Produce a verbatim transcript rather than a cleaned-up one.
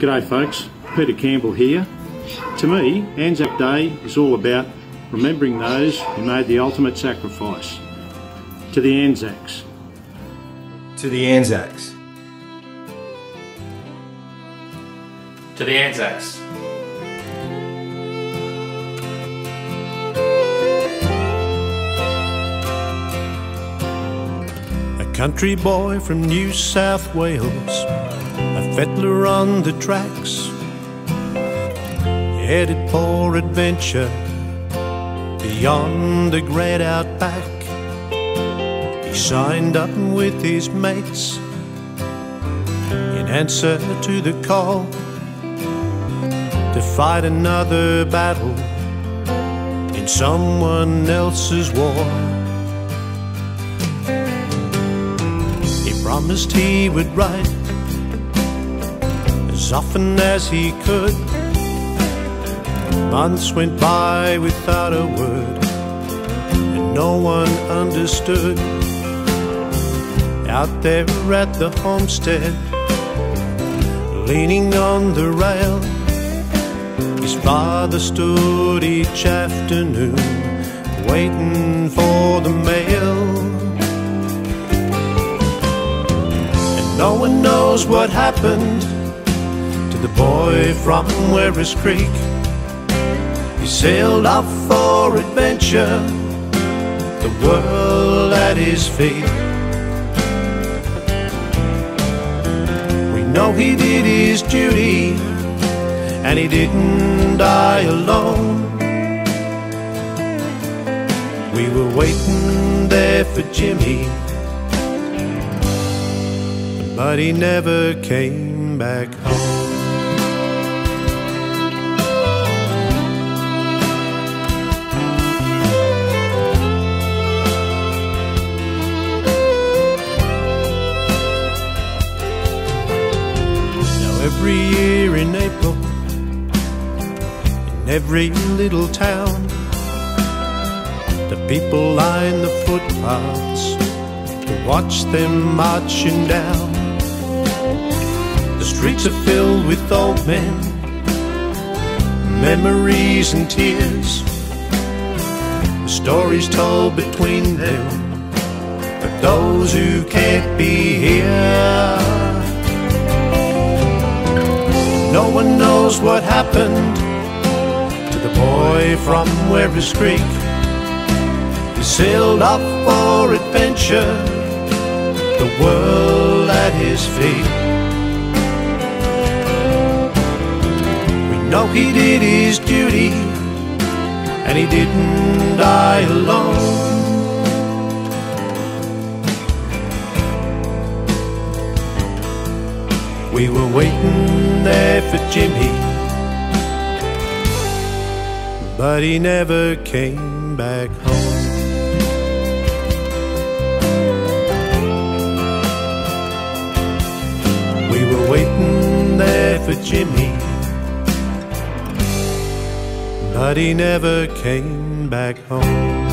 G'day folks, Peter Campbell here. To me, Anzac Day is all about remembering those who made the ultimate sacrifice. To the Anzacs. To the Anzacs. To the Anzacs. A country boy from New South Wales, a fettler on the tracks, headed for adventure beyond the great outback. He signed up with his mates in answer to the call to fight another battle in someone else's war. He promised he would write as often as he could. Months went by without a word, and no one understood. Out there at the homestead, leaning on the rail, his father stood each afternoon, waiting for the mail. And no one knows what happened to the boy from Werris Creek. He sailed off for adventure, the world at his feet. No, he did his duty, and he didn't die alone. We were waiting there for Jimmy, but he never came back home. Every year in April, in every little town, the people line the footpaths to watch them marching down. The streets are filled with old men, memories and tears, the stories told between them of those who can't be here. No one knows what happened to the boy from Werris Creek. He sailed off for adventure, the world at his feet. We know he did his duty, and he didn't die alone. We were waiting there for Jimmy, but he never came back home. We were waiting there for Jimmy, but he never came back home.